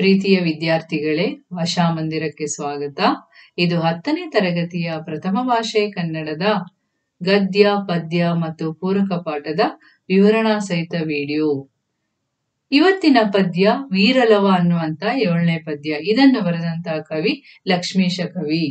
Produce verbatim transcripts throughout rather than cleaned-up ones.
ಪ್ರೀತಿಯ ವಿದ್ಯಾರ್ಥಿಗಳೇ, ಭಾಷಾ ಮಂದಿರಕ್ಕೆ ಸ್ವಾಗತ. ಇದು ಹತ್ತನೇ ತರಗತಿಯ ಪ್ರಥಮ ಭಾಷೆ ಕನ್ನಡದ ಗದ್ಯ, ಪದ್ಯ ಮತ್ತು ಪೂರಕ ಪಾಠದ ವಿವರಣಾ ಸಹಿತ ವಿಡಿಯೋ. ಇವತ್ತಿನ ಪದ್ಯ ವೀರಲವ ಅನ್ನುವಂತ ಏಳನೇ ಪದ್ಯ. ಇದನ್ನು ಬರೆದಂತಹ ಕವಿ ಲಕ್ಷ್ಮೀಶ ಕವಿ.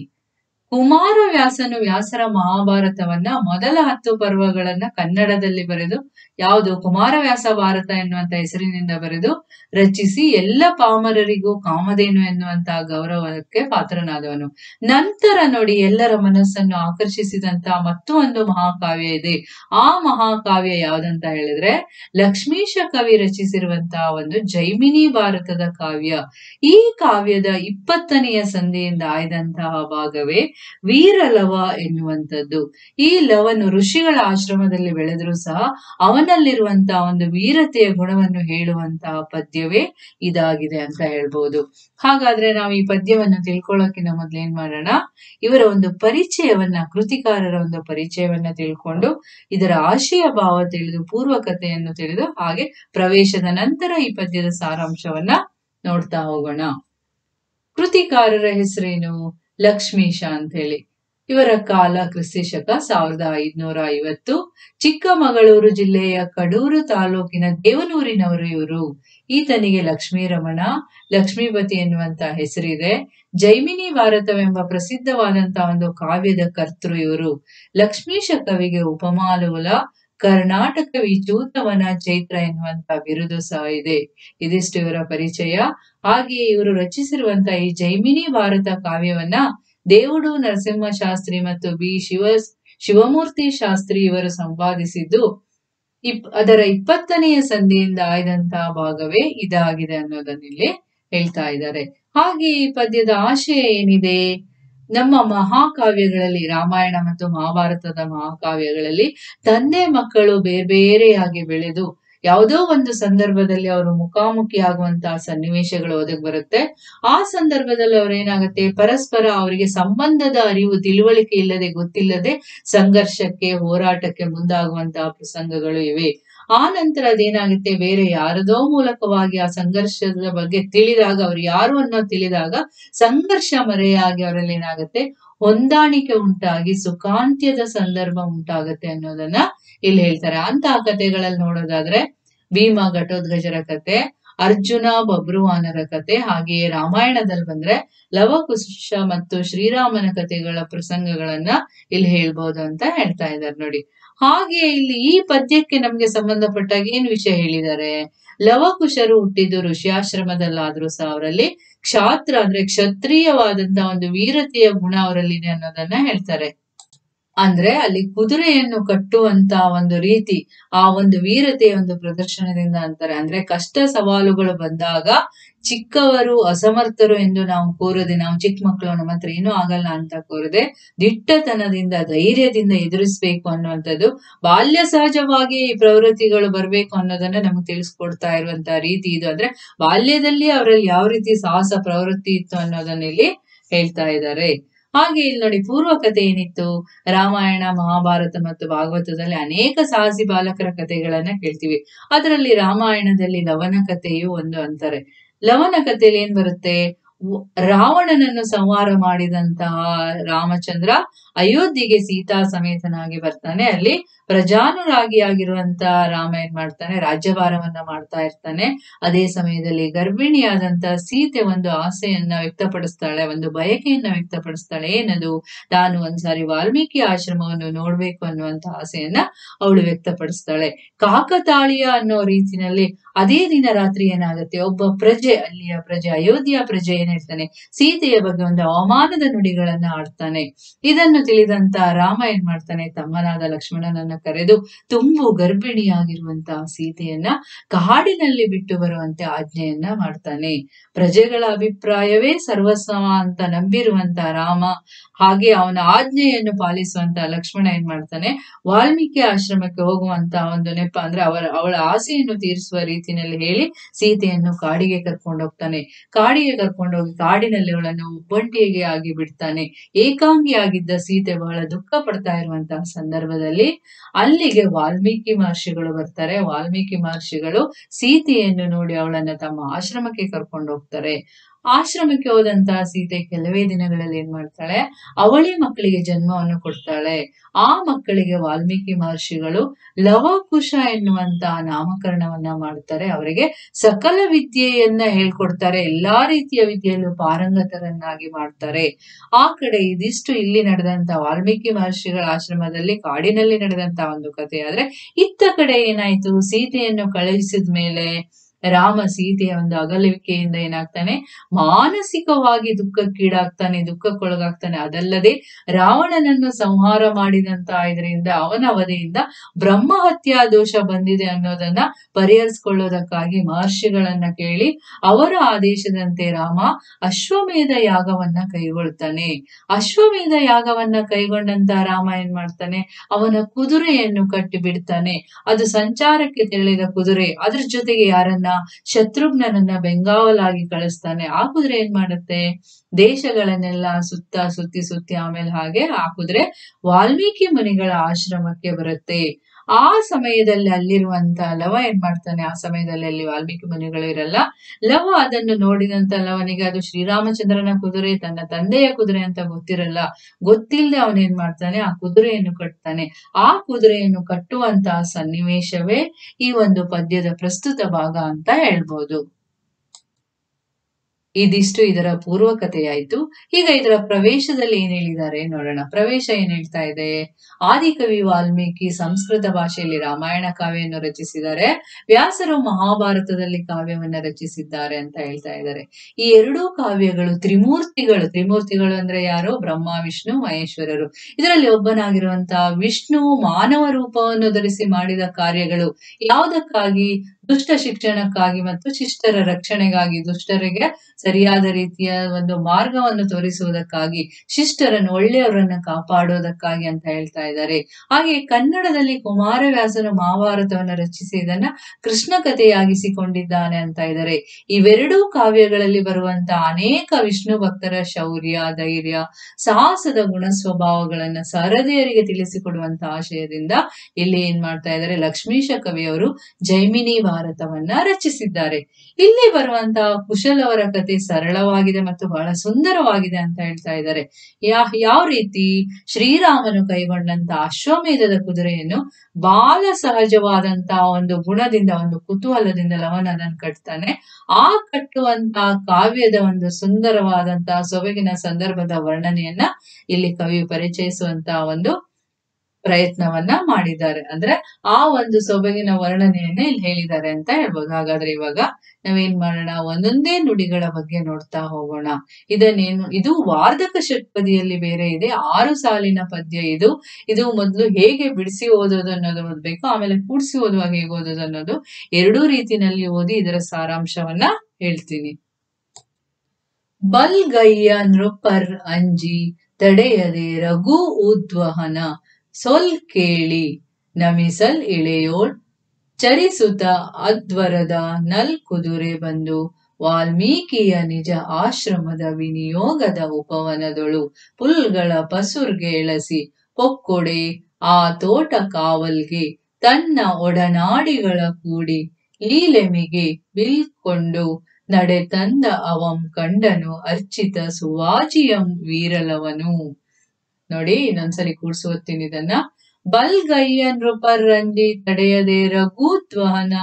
ಕುಮಾರವ್ಯಾಸನು ವ್ಯಾಸರ ಮಹಾಭಾರತವನ್ನ ಮೊದಲ ಹತ್ತು ಪರ್ವಗಳನ್ನ ಕನ್ನಡದಲ್ಲಿ ಬರೆದು, ಯಾವುದು ಕುಮಾರವ್ಯಾಸ ಭಾರತ ಎನ್ನುವಂತ ಹೆಸರಿನಿಂದ ಬರೆದು ರಚಿಸಿ ಎಲ್ಲ ಪಾಮರರಿಗೂ ಕಾಮಧೇನು ಎನ್ನುವಂತಹ ಗೌರವಕ್ಕೆ ಪಾತ್ರನಾದವನು. ನಂತರ ನೋಡಿ, ಎಲ್ಲರ ಮನಸ್ಸನ್ನು ಆಕರ್ಷಿಸಿದಂತಹ ಮತ್ತೊಂದು ಮಹಾಕಾವ್ಯ ಇದೆ. ಆ ಮಹಾಕಾವ್ಯ ಯಾವ್ದಂತ ಹೇಳಿದ್ರೆ ಲಕ್ಷ್ಮೀಶ ಕವಿ ರಚಿಸಿರುವಂತಹ ಒಂದು ಜೈಮಿನಿ ಭಾರತದ ಕಾವ್ಯ. ಈ ಕಾವ್ಯದ ಇಪ್ಪತ್ತನೆಯ ಸಂಧಿಯಿಂದ ಆಯ್ದಂತಹ ಭಾಗವೇ ವೀರಲವ ಎನ್ನುವಂಥದ್ದು. ಈ ಲವನು ಋಷಿಗಳ ಆಶ್ರಮದಲ್ಲಿ ಬೆಳೆದರೂ ಸಹ ಅವನಲ್ಲಿರುವಂತಹ ಒಂದು ವೀರತೆಯ ಗುಣವನ್ನು ಹೇಳುವಂತಹ ಪದ್ಯವೇ ಇದಾಗಿದೆ ಅಂತ ಹೇಳ್ಬೋದು. ಹಾಗಾದ್ರೆ ನಾವು ಈ ಪದ್ಯವನ್ನು ತಿಳ್ಕೊಳ್ಳೋಕ್ಕಿಂತ ಮೊದಲು ಏನ್ ಮಾಡೋಣ, ಇವರ ಒಂದು ಪರಿಚಯವನ್ನ, ಕೃತಿಕಾರರ ಒಂದು ಪರಿಚಯವನ್ನ ತಿಳ್ಕೊಂಡು ಇದರ ಆಶಯ ಭಾವ ತಿಳಿದು, ಪೂರ್ವಕತೆಯನ್ನು ತಿಳಿದು, ಹಾಗೆ ಪ್ರವೇಶದ ನಂತರ ಈ ಪದ್ಯದ ಸಾರಾಂಶವನ್ನ ನೋಡ್ತಾ ಹೋಗೋಣ. ಕೃತಿಕಾರರ ಹೆಸರೇನು? ಲಕ್ಷ್ಮೀಶ ಅಂತ ಹೇಳಿ. ಇವರ ಕಾಲ ಕ್ರಿಸ್ತ ಶಕ ಸಾವಿರದ ಐದುನೂರ ಐವತ್ತು, ಚಿಕ್ಕಮಗಳೂರು ಜಿಲ್ಲೆಯ ಕಡೂರು ತಾಲೂಕಿನ ದೇವನೂರಿನವರು ಇವರು. ಈತನಿಗೆ ಲಕ್ಷ್ಮೀರಮಣ, ಲಕ್ಷ್ಮೀಪತಿ ಎನ್ನುವಂತಹ ಹೆಸರಿದೆ. ಜೈಮಿನಿ ಭಾರತವೆಂಬ ಪ್ರಸಿದ್ಧವಾದಂತಹ ಒಂದು ಕಾವ್ಯದ ಕರ್ತೃ ಇವರು. ಲಕ್ಷ್ಮೀಶ ಕವಿಗೆ ಉಪಮಾಲೋಲ, ಕರ್ನಾಟಕ ವಿಚೂತವನ ಚೈತ್ರ ಎನ್ನುವಂತಹ ಬಿರುದು ಸಹ ಇದೆ. ಇದಿಷ್ಟು ಇವರ ಪರಿಚಯ. ಹಾಗೆಯೇ ಇವರು ರಚಿಸಿರುವಂತಹ ಈ ಜೈಮಿನಿ ಭಾರತ ಕಾವ್ಯವನ್ನ ದೇವುಡು ನರಸಿಂಹ ಶಾಸ್ತ್ರಿ ಮತ್ತು ಬಿ ಶಿವ ಶಿವಮೂರ್ತಿ ಶಾಸ್ತ್ರಿ ಇವರು ಸಂಪಾದಿಸಿದ್ದು. ಇಪ್ ಅದರ ಇಪ್ಪತ್ತನೆಯ ಸಂಧಿಯಿಂದ ಆಯ್ದಂತಹ ಭಾಗವೇ ಇದಾಗಿದೆ ಅನ್ನೋದನ್ನಿಲ್ಲಿ ಹೇಳ್ತಾ ಇದ್ದಾರೆ. ಹಾಗೆ ಈ ಪದ್ಯದ ಆಶಯ ಏನಿದೆ? ನಮ್ಮ ಮಹಾಕಾವ್ಯಗಳಲ್ಲಿ, ರಾಮಾಯಣ ಮತ್ತು ಮಹಾಭಾರತದ ಮಹಾಕಾವ್ಯಗಳಲ್ಲಿ ತಂದೆ ಮಕ್ಕಳು ಬೇರ್ಬೇರೆಯಾಗಿ ಬೆಳೆದು ಯಾವುದೋ ಒಂದು ಸಂದರ್ಭದಲ್ಲಿ ಅವರು ಮುಖಾಮುಖಿ ಆಗುವಂತಹ ಸನ್ನಿವೇಶಗಳು ಒದಗಿ ಬರುತ್ತೆ. ಆ ಸಂದರ್ಭದಲ್ಲಿ ಅವ್ರೇನಾಗುತ್ತೆ, ಪರಸ್ಪರ ಅವರಿಗೆ ಸಂಬಂಧದ ಅರಿವು, ತಿಳುವಳಿಕೆ ಇಲ್ಲದೆ, ಗೊತ್ತಿಲ್ಲದೆ ಸಂಘರ್ಷಕ್ಕೆ, ಹೋರಾಟಕ್ಕೆ ಮುಂದಾಗುವಂತಹ ಪ್ರಸಂಗಗಳು ಇವೆ. ಆ ನಂತರ ಅದೇನಾಗುತ್ತೆ, ಬೇರೆ ಯಾರದೋ ಮೂಲಕವಾಗಿ ಆ ಸಂಘರ್ಷದ ಬಗ್ಗೆ ತಿಳಿದಾಗ, ಅವ್ರು ಯಾರು ಅನ್ನೋ ತಿಳಿದಾಗ ಸಂಘರ್ಷ ಮರೆಯಾಗಿ ಅವರಲ್ಲಿ ಏನಾಗುತ್ತೆ, ಹೊಂದಾಣಿಕೆ ಉಂಟಾಗಿ ಸುಖಾಂತ್ಯದ ಸಂದರ್ಭ ಉಂಟಾಗತ್ತೆ ಅನ್ನೋದನ್ನ ಇಲ್ಲಿ ಹೇಳ್ತಾರೆ. ಅಂತಹ ಕಥೆಗಳಲ್ಲಿ ನೋಡೋದಾದ್ರೆ ಭೀಮ ಘಟೋದ್ಗಜರ ಕತೆ, ಅರ್ಜುನ ಬಬ್ರುವಾನರ ಕತೆ, ಹಾಗೆಯೇ ರಾಮಾಯಣದಲ್ಲಿ ಬಂದ್ರೆ ಲವಕುಶ ಮತ್ತು ಶ್ರೀರಾಮನ ಕಥೆಗಳ ಪ್ರಸಂಗಗಳನ್ನ ಇಲ್ಲಿ ಹೇಳ್ಬೋದು ಅಂತ ಹೇಳ್ತಾ ಇದ್ದಾರೆ ನೋಡಿ. ಹಾಗೆ ಇಲ್ಲಿ ಈ ಪದ್ಯಕ್ಕೆ ನಮ್ಗೆ ಸಂಬಂಧಪಟ್ಟಾಗ ಏನ್ ವಿಷಯ ಹೇಳಿದ್ದಾರೆ? ಲವಕುಶರು ಹುಟ್ಟಿದ್ದು ಋಷಿಯಾಶ್ರಮದಲ್ಲಾದ್ರೂ ಸಹ ಅವರಲ್ಲಿ ಕ್ಷಾತ್ರ ಅಂದ್ರೆ ಕ್ಷತ್ರಿಯವಾದಂತಹ ಒಂದು ವೀರತೆಯ ಗುಣ ಅವರಲ್ಲಿದೆ ಅನ್ನೋದನ್ನ ಹೇಳ್ತಾರೆ. ಅಂದ್ರೆ ಅಲ್ಲಿ ಕುದುರೆಯನ್ನು ಕಟ್ಟುವಂತ ಒಂದು ರೀತಿ, ಆ ಒಂದು ವೀರತೆಯ ಒಂದು ಪ್ರದರ್ಶನದಿಂದ ಅಂತಾರೆ. ಅಂದ್ರೆ ಕಷ್ಟ ಸವಾಲುಗಳು ಬಂದಾಗ ಚಿಕ್ಕವರು ಅಸಮರ್ಥರು ಎಂದು ನಾವು ಕೋರದೆ, ನಾವು ಚಿಕ್ಕ ಮಕ್ಕಳು ನಮ್ಮ ಹತ್ರ ಏನೂ ಆಗಲ್ಲ ಅಂತ ಕೋರದೆ ದಿಟ್ಟತನದಿಂದ, ಧೈರ್ಯದಿಂದ ಎದುರಿಸ್ಬೇಕು ಅನ್ನುವಂಥದ್ದು. ಬಾಲ್ಯ ಸಹಜವಾಗಿ ಈ ಪ್ರವೃತ್ತಿಗಳು ಬರ್ಬೇಕು ಅನ್ನೋದನ್ನ ನಮ್ಗೆ ತಿಳಿಸ್ಕೊಡ್ತಾ ಇರುವಂತಹ ರೀತಿ ಇದು. ಅಂದ್ರೆ ಬಾಲ್ಯದಲ್ಲಿ ಅವರಲ್ಲಿ ಯಾವ ರೀತಿ ಸಾಹಸ ಪ್ರವೃತ್ತಿ ಇತ್ತು ಅನ್ನೋದನ್ನ ಇಲ್ಲಿ ಹೇಳ್ತಾ ಇದ್ದಾರೆ. ಹಾಗೆ ಇಲ್ಲಿ ನೋಡಿ, ಪೂರ್ವ ಕಥೆ ಏನಿತ್ತು? ರಾಮಾಯಣ, ಮಹಾಭಾರತ ಮತ್ತು ಭಾಗವತದಲ್ಲಿ ಅನೇಕ ಸಾಹಸಿ ಬಾಲಕರ ಕಥೆಗಳನ್ನ ಕೇಳ್ತೀವಿ. ಅದರಲ್ಲಿ ರಾಮಾಯಣದಲ್ಲಿ ಲವನ ಕಥೆಯು ಒಂದು ಅಂತಾರೆ. ಲವನ ಕಥೆಯಲ್ಲಿ ಏನ್ ಬರುತ್ತೆ? ರಾವಣನನ್ನು ಸಂಹಾರ ಮಾಡಿದಂತಹ ರಾಮಚಂದ್ರ ಅಯೋಧ್ಯೆಗೆ ಸೀತಾ ಸಮೇತನಾಗಿ ಬರ್ತಾನೆ. ಅಲ್ಲಿ ಪ್ರಜಾನುರಾಗಿ ಆಗಿರುವಂತಹ ರಾಮ ಏನ್ ಮಾಡ್ತಾನೆ, ರಾಜ್ಯಭಾರವನ್ನ ಮಾಡ್ತಾ ಇರ್ತಾನೆ. ಅದೇ ಸಮಯದಲ್ಲಿ ಗರ್ಭಿಣಿಯಾದಂತಹ ಸೀತೆ ಒಂದು ಆಸೆಯನ್ನ ವ್ಯಕ್ತಪಡಿಸ್ತಾಳೆ, ಒಂದು ಬಯಕೆಯನ್ನ ವ್ಯಕ್ತಪಡಿಸ್ತಾಳೆ. ಏನದು? ತಾನು ಒಂದ್ಸಾರಿ ವಾಲ್ಮೀಕಿ ಆಶ್ರಮವನ್ನು ನೋಡ್ಬೇಕು ಅನ್ನುವಂತಹ ಆಸೆಯನ್ನ ಅವಳು ವ್ಯಕ್ತಪಡಿಸ್ತಾಳೆ. ಕಾಕತಾಳೀಯ ಅನ್ನೋ ರೀತಿನಲ್ಲಿ ಅದೇ ದಿನ ರಾತ್ರಿ ಏನಾಗುತ್ತೆ, ಒಬ್ಬ ಪ್ರಜೆ, ಅಲ್ಲಿಯ ಪ್ರಜೆ, ಅಯೋಧ್ಯೆಯ ಪ್ರಜೆ ಏನಿರ್ತಾನೆ, ಸೀತೆಯ ಬಗ್ಗೆ ಒಂದು ಅವಮಾನದ ನುಡಿಗಳನ್ನ ಆಡ್ತಾನೆ. ಇದನ್ನು ತಿಳಿದಂತ ರಾಮ ಏನ್ ಮಾಡ್ತಾನೆ, ತಮ್ಮನಾದ ಲಕ್ಷ್ಮಣನನ್ನ ಕರೆದು ತುಂಬು ಗರ್ಭಿಣಿಯಾಗಿರುವಂತಹ ಸೀತೆಯನ್ನ ಕಾಡಿನಲ್ಲಿ ಬಿಟ್ಟು ಬರುವಂತೆ ಆಜ್ಞೆಯನ್ನ ಮಾಡ್ತಾನೆ. ಪ್ರಜೆಗಳ ಅಭಿಪ್ರಾಯವೇ ಸರ್ವಸ್ವ ಅಂತ ನಂಬಿರುವಂತಹ ರಾಮ, ಹಾಗೆ ಅವನ ಆಜ್ಞೆಯನ್ನು ಪಾಲಿಸುವಂತಹ ಲಕ್ಷ್ಮಣ ಏನ್ ಮಾಡ್ತಾನೆ, ವಾಲ್ಮೀಕಿ ಆಶ್ರಮಕ್ಕೆ ಹೋಗುವಂತಹ ಒಂದು ನೆಪ, ಅಂದ್ರೆ ಅವರ ಅವಳ ಆಸೆಯನ್ನು ತೀರಿಸುವ ರೀತಿಯಲ್ಲಿ ಹೇಳಿ ಸೀತೆಯನ್ನು ಕಾಡಿಗೆ ಕರ್ಕೊಂಡು ಹೋಗ್ತಾನೆ. ಕಾಡಿಗೆ ಕರ್ಕೊಂಡು ಕಾಡಿನಲ್ಲಿಗಳನ್ನು ಒಬ್ಬಂಟಿಗೆ ಆಗಿ ಬಿಡ್ತಾನೆ. ಏಕಾಂಗಿಯಾಗಿದ್ದ ಸೀತೆ ಬಹಳ ದುಃಖ ಪಡ್ತಾ ಇರುವಂತಹ ಸಂದರ್ಭದಲ್ಲಿ ಅಲ್ಲಿಗೆ ವಾಲ್ಮೀಕಿ ಮಹರ್ಷಿಗಳು ಬರ್ತಾರೆ. ವಾಲ್ಮೀಕಿ ಮಹರ್ಷಿಗಳು ಸೀತೆಯನ್ನು ನೋಡಿ ಅವಳನ್ನ ತಮ್ಮ ಆಶ್ರಮಕ್ಕೆ ಕರ್ಕೊಂಡು ಹೋಗ್ತಾರೆ. ಆಶ್ರಮಕ್ಕೆ ಹೋದಂತಹ ಸೀತೆ ಕೆಲವೇ ದಿನಗಳಲ್ಲಿ ಏನ್ ಮಾಡ್ತಾಳೆ, ಅವಳಿ ಮಕ್ಕಳಿಗೆ ಜನ್ಮವನ್ನು ಕೊಡ್ತಾಳೆ. ಆ ಮಕ್ಕಳಿಗೆ ವಾಲ್ಮೀಕಿ ಮಹರ್ಷಿಗಳು ಲವಕುಶ ಎನ್ನುವಂತಹ ನಾಮಕರಣವನ್ನ ಮಾಡ್ತಾರೆ. ಅವರಿಗೆ ಸಕಲ ವಿದ್ಯೆಯನ್ನ ಹೇಳ್ಕೊಡ್ತಾರೆ, ಎಲ್ಲಾ ರೀತಿಯ ವಿದ್ಯೆಯಲ್ಲೂ ಪಾರಂಗತರನ್ನಾಗಿ ಮಾಡ್ತಾರೆ. ಆ ಕಡೆ ಇದಿಷ್ಟು ಇಲ್ಲಿ ನಡೆದಂತಹ ವಾಲ್ಮೀಕಿ ಮಹರ್ಷಿಗಳ ಆಶ್ರಮದಲ್ಲಿ ಕಾಡಿನಲ್ಲಿ ನಡೆದಂತಹ ಒಂದು ಕಥೆ. ಆದ್ರೆ ಇತ್ತ ಕಡೆ ಏನಾಯ್ತು, ಸೀತೆಯನ್ನು ಕಳುಹಿಸಿದ ಮೇಲೆ ರಾಮ ಸೀತೆಯ ಒಂದು ಅಗಲಿಕೆಯಿಂದ ಏನಾಗ್ತಾನೆ, ಮಾನಸಿಕವಾಗಿ ದುಃಖಕ್ಕೀಡಾಗ್ತಾನೆ, ದುಃಖಕ್ಕೊಳಗಾಗ್ತಾನೆ. ಅದಲ್ಲದೆ ರಾವಣನನ್ನು ಸಂಹಾರ ಮಾಡಿದಂತಹ ಇದರಿಂದ ಅವನ ಅವಧಿಯಿಂದ ಬ್ರಹ್ಮ ಹತ್ಯಾ ದೋಷ ಬಂದಿದೆ ಅನ್ನೋದನ್ನ ಪರಿಹರಿಸಿಕೊಳ್ಳೋದಕ್ಕಾಗಿ ಮಹರ್ಷಿಗಳನ್ನ ಕೇಳಿ ಅವರ ಆದೇಶದಂತೆ ರಾಮ ಅಶ್ವಮೇಧ ಯಾಗವನ್ನ ಕೈಗೊಳ್ತಾನೆ. ಅಶ್ವಮೇಧ ಯಾಗವನ್ನ ಕೈಗೊಂಡಂತ ರಾಮ ಏನ್ ಮಾಡ್ತಾನೆ, ಅವನ ಕುದುರೆಯನ್ನು ಕಟ್ಟಿ ಬಿಡ್ತಾನೆ. ಅದು ಸಂಚಾರಕ್ಕೆ ತೆರಳಿದ ಕುದುರೆ. ಅದ್ರ ಜೊತೆಗೆ ಯಾರನ್ನ ಶತ್ರುಘ್ನನನ್ನ ಬೆಂಗಾವಲಾಗಿ ಕಳಿಸ್ತಾನೆ. ಆ ಕುದುರೆ ಏನ್ ಮಾಡುತ್ತೆ, ದೇಶಗಳನ್ನೆಲ್ಲ ಸುತ್ತ ಸುತ್ತಿ ಸುತ್ತಿ ಆಮೇಲೆ ಹಾಗೆ ಆ ಕುದುರೆ ವಾಲ್ಮೀಕಿ ಮುನಿಗಳ ಆಶ್ರಮಕ್ಕೆ ಬರುತ್ತೆ. ಆ ಸಮಯದಲ್ಲಿ ಅಲ್ಲಿರುವಂತ ಲವ ಏನ್ ಮಾಡ್ತಾನೆ, ಆ ಸಮಯದಲ್ಲಿ ಅಲ್ಲಿ ವಾಲ್ಮೀಕಿ ಮುನಿಗಳು ಇರಲ್ಲ. ಲವ ಅದನ್ನು ನೋಡಿದಂತ ಲವನಿಗೆ ಅದು ಶ್ರೀರಾಮಚಂದ್ರನ ಕುದುರೆ, ತನ್ನ ತಂದೆಯ ಕುದುರೆ ಅಂತ ಗೊತ್ತಿರಲ್ಲ. ಗೊತ್ತಿಲ್ಲದೆ ಅವನೇನ್ ಮಾಡ್ತಾನೆ, ಆ ಕುದುರೆಯನ್ನು ಕಟ್ತಾನೆ. ಆ ಕುದುರೆಯನ್ನು ಕಟ್ಟುವಂತಹ ಸನ್ನಿವೇಶವೇ ಈ ಒಂದು ಪದ್ಯದ ಪ್ರಸ್ತುತ ಭಾಗ ಅಂತ ಹೇಳ್ಬೋದು. ಇದಿಷ್ಟು ಇದರ ಪೂರ್ವ ಕಥೆಯಾಯ್ತು. ಈಗ ಇದರ ಪ್ರವೇಶದಲ್ಲಿ ಏನ್ ಹೇಳಿದ್ದಾರೆ ನೋಡೋಣ. ಪ್ರವೇಶ ಏನ್ ಹೇಳ್ತಾ ಇದೆ, ಆದಿಕವಿ ವಾಲ್ಮೀಕಿ ಸಂಸ್ಕೃತ ಭಾಷೆಯಲ್ಲಿ ರಾಮಾಯಣ ಕಾವ್ಯವನ್ನು ರಚಿಸಿದ್ದಾರೆ. ವ್ಯಾಸರು ಮಹಾಭಾರತದಲ್ಲಿ ಕಾವ್ಯವನ್ನ ರಚಿಸಿದ್ದಾರೆ ಅಂತ ಹೇಳ್ತಾ ಇದ್ದಾರೆ. ಈ ಎರಡೂ ಕಾವ್ಯಗಳು ತ್ರಿಮೂರ್ತಿಗಳು, ತ್ರಿಮೂರ್ತಿಗಳು ಅಂದ್ರೆ ಯಾರು, ಬ್ರಹ್ಮ ವಿಷ್ಣು ಮಹೇಶ್ವರರು. ಇದರಲ್ಲಿ ಒಬ್ಬನಾಗಿರುವಂತಹ ವಿಷ್ಣು ಮಾನವ ರೂಪವನ್ನು ಧರಿಸಿ ಮಾಡಿದ ಕಾರ್ಯಗಳು ಯಾವುದಕ್ಕಾಗಿ, ದುಷ್ಟ ಶಿಕ್ಷಣಕ್ಕಾಗಿ ಮತ್ತು ಶಿಷ್ಟರ ರಕ್ಷಣೆಗಾಗಿ, ದುಷ್ಟರಿಗೆ ಸರಿಯಾದ ರೀತಿಯ ಒಂದು ಮಾರ್ಗವನ್ನು ತೋರಿಸುವುದಕ್ಕಾಗಿ, ಶಿಷ್ಟರನ್ನು ಒಳ್ಳೆಯವರನ್ನ ಕಾಪಾಡೋದಕ್ಕಾಗಿ ಅಂತ ಹೇಳ್ತಾ ಇದ್ದಾರೆ. ಹಾಗೆ ಕನ್ನಡದಲ್ಲಿ ಕುಮಾರವ್ಯಾಸನು ಮಹಾಭಾರತವನ್ನು ರಚಿಸಿ ಇದನ್ನ ಕೃಷ್ಣ ಕಥೆಯಾಗಿಸಿಕೊಂಡಿದ್ದಾನೆ ಅಂತ ಇದ್ದಾರೆ. ಇವೆರಡೂ ಕಾವ್ಯಗಳಲ್ಲಿ ಬರುವಂತಹ ಅನೇಕ ವಿಷ್ಣು ಭಕ್ತರ ಶೌರ್ಯ, ಧೈರ್ಯ, ಸಾಹಸದ ಗುಣ ಸ್ವಭಾವಗಳನ್ನ ಸರದಿಯರಿಗೆ ತಿಳಿಸಿಕೊಡುವಂತ ಆಶಯದಿಂದ ಇಲ್ಲಿ ಏನ್ ಮಾಡ್ತಾ ಇದ್ದಾರೆ, ಲಕ್ಷ್ಮೀಶ ಕವಿಯವರು ಜೈಮಿನಿ ಭಾರತವನ್ನ ರಚಿಸಿದ್ದಾರೆ. ಇಲ್ಲಿ ಬರುವಂತಹ ಕುಶಲ್ ಅವರ ಕಥೆ ಸರಳವಾಗಿದೆ ಮತ್ತು ಬಹಳ ಸುಂದರವಾಗಿದೆ ಅಂತ ಹೇಳ್ತಾ ಇದ್ದಾರೆ. ಯಾ ಯಾವ ರೀತಿ ಶ್ರೀರಾಮನು ಕೈಗೊಂಡಂತಹ ಅಶ್ವಮೇಧದ ಕುದುರೆಯನ್ನು ಬಾಲ ಸಹಜವಾದಂತಹ ಒಂದು ಗುಣದಿಂದ, ಒಂದು ಕುತೂಹಲದಿಂದ ಲವನನ್ನು ಕಟ್ತಾನೆ. ಆ ಕಟ್ಟುವಂತಹ ಕಾವ್ಯದ ಒಂದು ಸುಂದರವಾದಂತಹ ಸೊಬಗಿನ ಸಂದರ್ಭದ ವರ್ಣನೆಯನ್ನ ಇಲ್ಲಿ ಕವಿ ಪರಿಚಯಿಸುವಂತಹ ಒಂದು ಪ್ರಯತ್ನವನ್ನ ಮಾಡಿದ್ದಾರೆ. ಅಂದ್ರೆ ಆ ಒಂದು ಸೊಬಗಿನ ವರ್ಣನೆಯನ್ನೇ ಇಲ್ಲಿ ಹೇಳಿದ್ದಾರೆ ಅಂತ ಹೇಳ್ಬೋದು. ಹಾಗಾದ್ರೆ ಇವಾಗ ನಾವೇನ್ ಮಾಡೋಣ, ಒಂದೊಂದೇ ನುಡಿಗಳ ಬಗ್ಗೆ ನೋಡ್ತಾ ಹೋಗೋಣ. ಇದನ್ನೇನು, ಇದು ವಾರ್ಧಕ ಷಟ್ಪದಿಯಲ್ಲಿ ಬೇರೆ ಇದೆ, ಆರು ಸಾಲಿನ ಪದ್ಯ ಇದು. ಇದು ಮೊದಲು ಹೇಗೆ ಬಿಡಿಸಿ ಓದೋದು ಅನ್ನೋದು ಓದ್ಬೇಕು, ಆಮೇಲೆ ಕೂಡಿಸಿ ಓದುವಾಗ ಹೇಗೆ ಓದೋದು ಅನ್ನೋದು ಎರಡೂ ರೀತಿನಲ್ಲಿ ಓದಿ ಇದರ ಸಾರಾಂಶವನ್ನ ಹೇಳ್ತೀನಿ. ಬಲ್ಗಯ್ಯ ನೃಪರ್ ಅಂಜಿ ತಡೆಯದೆ ರಘು ಉದ್ವಹನ ಸೊಲ್ ಕೇಳಿ ನಮಿಸಲ್ ಇಳೆಯೋಳ್ ಚರಿಸುತ ಅದ್ವರದ ನಲ್ ಕುದುರೆ ಬಂದು ವಾಲ್ಮೀಕಿಯ ನಿಜ ಆಶ್ರಮದ ವಿನಿಯೋಗದ ಉಪವನದೊಳು ಪುಲ್ಗಳ ಪಸುರ್ಗೆ ಎಳಸಿ ಪೊಕ್ಕೊಡೆ ಆ ತೋಟ ಕಾವಲ್ಗೆ ತನ್ನ ಒಡನಾಡಿಗಳ ಕೂಡಿ ಲೀಲೆಮಿಗೆ ಬಿಲ್ಕೊಂಡು ನಡೆ ತಂದ ಅವಂ ಕಂಡನು ಅರ್ಚಿತ ಸುವಾಜಿಯಂ ವೀರಲವನು. ನೋಡಿ, ಇನ್ನೊಂದ್ಸಲಿ ಕೂಡ್ಸಿ ಓದ್ತೀನಿ ಇದನ್ನ. ಬಲ್ಗಯ್ಯ ನೃಪರ್ ರಂಜಿ ತಡೆಯದೆ ರಘೂತ್ವಹನ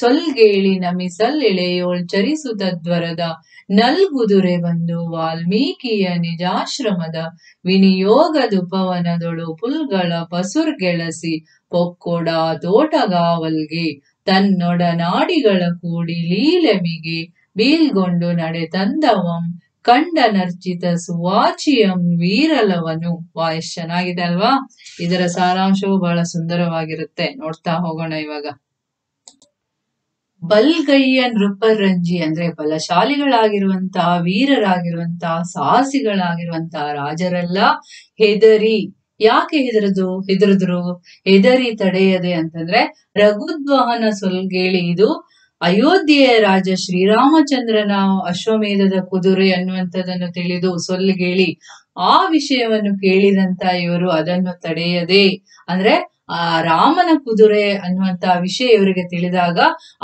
ಸೊಲ್ಗೇಳಿ ನಮಿಸಲ್ ಎಳೆಯೋಳ್ ಚರಿಸುತದ್ವರದ ನಲ್ಗುದುರೆ ಬಂದು ವಾಲ್ಮೀಕಿಯ ನಿಜಾಶ್ರಮದ ವಿನಿಯೋಗದುಪವನದೊಳು ಪುಲ್ಗಳ ಪಸುರ್ಗೆಳಸಿ ಪೊಕ್ಕೊಡ ತೋಟಗಾವಲ್ಗೆ ತನ್ನೊಡನಾಡಿಗಳ ಕೂಡಿ ಲೀಲೆಮಿಗೆ ಬೀಲ್ಗೊಂಡು ನಡೆ ತಂದವಂ ಕಂಡನರ್ಚಿತ ಸುವಾಚಿಯಂ ವೀರಲವನು. ವಾ, ಎಷ್ಟ್ ಚೆನ್ನಾಗಿದೆ ಅಲ್ವಾ. ಇದರ ಸಾರಾಂಶವು ಬಹಳ ಸುಂದರವಾಗಿರುತ್ತೆ, ನೋಡ್ತಾ ಹೋಗೋಣ ಇವಾಗ. ಬಲ್ಗಯ್ಯ ನೃಪರಂಜಿ ಅಂದ್ರೆ ಬಲಶಾಲಿಗಳಾಗಿರುವಂತಹ, ವೀರರಾಗಿರುವಂತಹ, ಸಾಹಸಿಗಳಾಗಿರುವಂತಹ ರಾಜರೆಲ್ಲ ಹೆದರಿ, ಯಾಕೆ ಹೆದರದು ಹೆದರದ್ರು ಹೆದರಿ ತಡೆಯದೆ ಅಂತಂದ್ರೆ ರಘುದ್ವಹನ ಸೊಲ್ಗೇಳಿ ಇದು ಅಯೋಧ್ಯೆಯ ರಾಜ ಶ್ರೀರಾಮಚಂದ್ರನ ಅಶ್ವಮೇಧದ ಕುದುರೆ ಅನ್ನುವಂಥದ್ದನ್ನು ತಿಳಿದು ಸೊಲ್ಲಿಗೇಳಿ ಆ ವಿಷಯವನ್ನು ಕೇಳಿದಂತ ಇವರು ಅದನ್ನು ತಡೆಯದೆ ಅಂದ್ರೆ ಆ ರಾಮನ ಕುದುರೆ ಅನ್ನುವಂತ ವಿಷಯ ಇವರಿಗೆ ತಿಳಿದಾಗ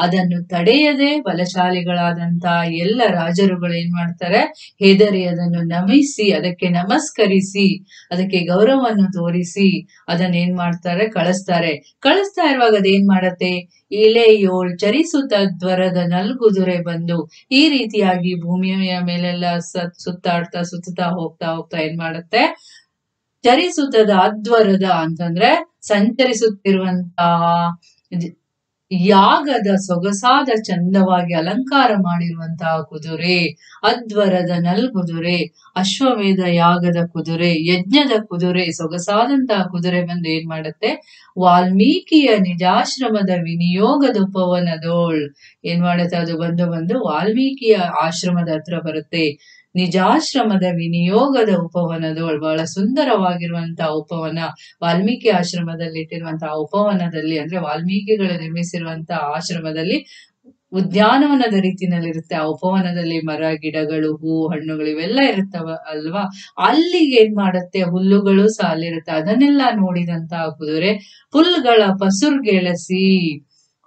ಅದನ್ನು ತಡೆಯದೆ ಬಲಶಾಲಿಗಳಾದಂತ ಎಲ್ಲ ರಾಜರುಗಳು ಏನ್ ಮಾಡ್ತಾರೆ, ಹೆದರಿ ಅದನ್ನು ನಮಿಸಿ ಅದಕ್ಕೆ ನಮಸ್ಕರಿಸಿ ಅದಕ್ಕೆ ಗೌರವವನ್ನು ತೋರಿಸಿ ಅದನ್ನ ಏನ್ ಮಾಡ್ತಾರೆ ಕಳಿಸ್ತಾರೆ. ಕಳಿಸ್ತಾ ಇರುವಾಗ ಅದೇನ್ ಮಾಡತ್ತೆ, ಇಲೆಯೋಳ್ ಚರಿಸುತ್ತ ದ್ವರದ ನಲ್ಗುದುರೆ ಬಂದು, ಈ ರೀತಿಯಾಗಿ ಭೂಮಿಯ ಮೇಲೆಲ್ಲ ಸುತ್ತಾಡ್ತಾ ಸುತ್ತಾ ಹೋಗ್ತಾ ಹೋಗ್ತಾ ಏನ್ ಮಾಡತ್ತೆ, ಚರಿಸುತ್ತದ ಅದ್ವರದ ಅಂತಂದ್ರೆ ಸಂಚರಿಸುತ್ತಿರುವಂತಹ ಯಾಗದ ಸೊಗಸಾದ ಚಂದವಾಗಿ ಅಲಂಕಾರ ಮಾಡಿರುವಂತಹ ಕುದುರೆ, ಅದ್ವರದ ನಲ್ಗುದುರೆ ಅಶ್ವಮೇಧ ಯಾಗದ ಕುದುರೆ, ಯಜ್ಞದ ಕುದುರೆ, ಸೊಗಸಾದಂತಹ ಕುದುರೆ ಬಂದು ಏನ್ ಮಾಡುತ್ತೆ, ವಾಲ್ಮೀಕಿಯ ನಿಜಾಶ್ರಮದ ವಿನಿಯೋಗದ ಉಪವನದೋಳ್ ಏನ್ ಮಾಡುತ್ತೆ, ಅದು ಬಂದು ಬಂದು ವಾಲ್ಮೀಕಿಯ ಆಶ್ರಮದ ಹತ್ರ ಬರುತ್ತೆ. ನಿಜಾಶ್ರಮದ ವಿನಿಯೋಗದ ಉಪವನದೋಳ್, ಬಹಳ ಸುಂದರವಾಗಿರುವಂತಹ ಉಪವನ, ವಾಲ್ಮೀಕಿ ಆಶ್ರಮದಲ್ಲಿ ಇಟ್ಟಿರುವಂತಹ ಉಪವನದಲ್ಲಿ ಅಂದ್ರೆ ವಾಲ್ಮೀಕಿಗಳು ನಿರ್ಮಿಸಿರುವಂತಹ ಆಶ್ರಮದಲ್ಲಿ ಉದ್ಯಾನವನದ ರೀತಿನಲ್ಲಿ ಇರುತ್ತೆ. ಆ ಉಪವನದಲ್ಲಿ ಮರ ಗಿಡಗಳು ಹೂ ಹಣ್ಣುಗಳು ಇವೆಲ್ಲ ಇರುತ್ತವ ಅಲ್ವಾ, ಅಲ್ಲಿಗೆ ಏನ್ ಮಾಡುತ್ತೆ ಹುಲ್ಲುಗಳು ಸಾಲಿರುತ್ತೆ. ಅದನ್ನೆಲ್ಲ ನೋಡಿದಂತಹ ಕುದುರೆ ಹುಲ್ಲುಗಳ ಪಸುರ್ಗೆಳಸಿ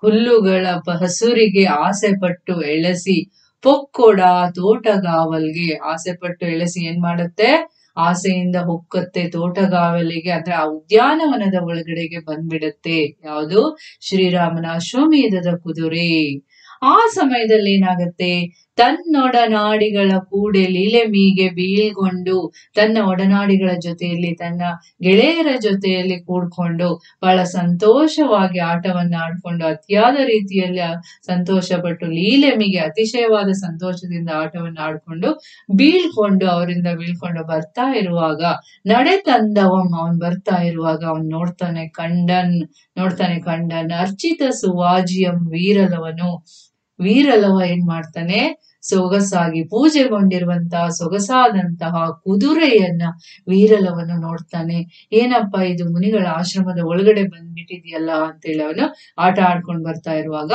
ಹುಲ್ಲುಗಳ ಹಸುರಿಗೆ ಆಸೆ ಪಟ್ಟು ಎಳಸಿ ಪೊಕ್ಕೊಡ ತೋಟಗಾವಲ್ಗೆ ಆಸೆ ಪಟ್ಟು ಎಳೆಸಿ ಏನ್ ಮಾಡುತ್ತೆ, ಆಸೆಯಿಂದ ಹೊಕ್ಕತ್ತೆ ತೋಟಗಾವಲಿಗೆ ಅಂದ್ರೆ ಆ ಉದ್ಯಾನವನದ ಒಳಗಡೆಗೆ ಬಂದ್ಬಿಡತ್ತೆ. ಯಾವುದು ಶ್ರೀರಾಮನ ಅಶ್ವಮೇಧದ ಕುದುರೆ. ಆ ಸಮಯದಲ್ಲಿ ಏನಾಗತ್ತೆ, ತನ್ನೊಡನಾಡಿಗಳ ಕೂಡೆ ಲೀಲೆ ಮೀಗೆ ಬೀಳ್ಕೊಂಡು, ತನ್ನ ಒಡನಾಡಿಗಳ ಜೊತೆಯಲ್ಲಿ ತನ್ನ ಗೆಳೆಯರ ಜೊತೆಯಲ್ಲಿ ಕೂಡ್ಕೊಂಡು ಬಹಳ ಸಂತೋಷವಾಗಿ ಆಟವನ್ನ ಆಡ್ಕೊಂಡು ಅತಿಯಾದ ರೀತಿಯಲ್ಲಿ ಸಂತೋಷ ಪಟ್ಟು ಲೀಲೆ ಮೀಗೆ ಅತಿಶಯವಾದ ಸಂತೋಷದಿಂದ ಆಟವನ್ನ ಆಡ್ಕೊಂಡು ಬೀಳ್ಕೊಂಡು ಅವರಿಂದ ಬೀಳ್ಕೊಂಡು ಬರ್ತಾ ಇರುವಾಗ ನಡೆ ತಂದವಂ ಅವನ್ ಬರ್ತಾ ಇರುವಾಗ ಅವನ್ ನೋಡ್ತಾನೆ ಕಂಡನ್ ನೋಡ್ತಾನೆ ಕಂಡನ್ ಅರ್ಚಿತ ಸುವಾಜಿಯಂ ವೀರಲವನು. ವೀರಲವ ಏನ್ ಮಾಡ್ತಾನೆ, ಸೊಗಸಾಗಿ ಪೂಜೆಗೊಂಡಿರುವಂತಹ ಸೊಗಸಾದಂತಹ ಕುದುರೆಯನ್ನ ವೀರಲವನ್ನು ನೋಡ್ತಾನೆ. ಏನಪ್ಪಾ ಇದು ಮುನಿಗಳ ಆಶ್ರಮದ ಒಳಗಡೆ ಬಂದ್ಬಿಟ್ಟಿದ್ಯಲ್ಲ ಅಂತೇಳಿ ಅವನು ಆಟ ಆಡ್ಕೊಂಡ್ ಬರ್ತಾ ಇರುವಾಗ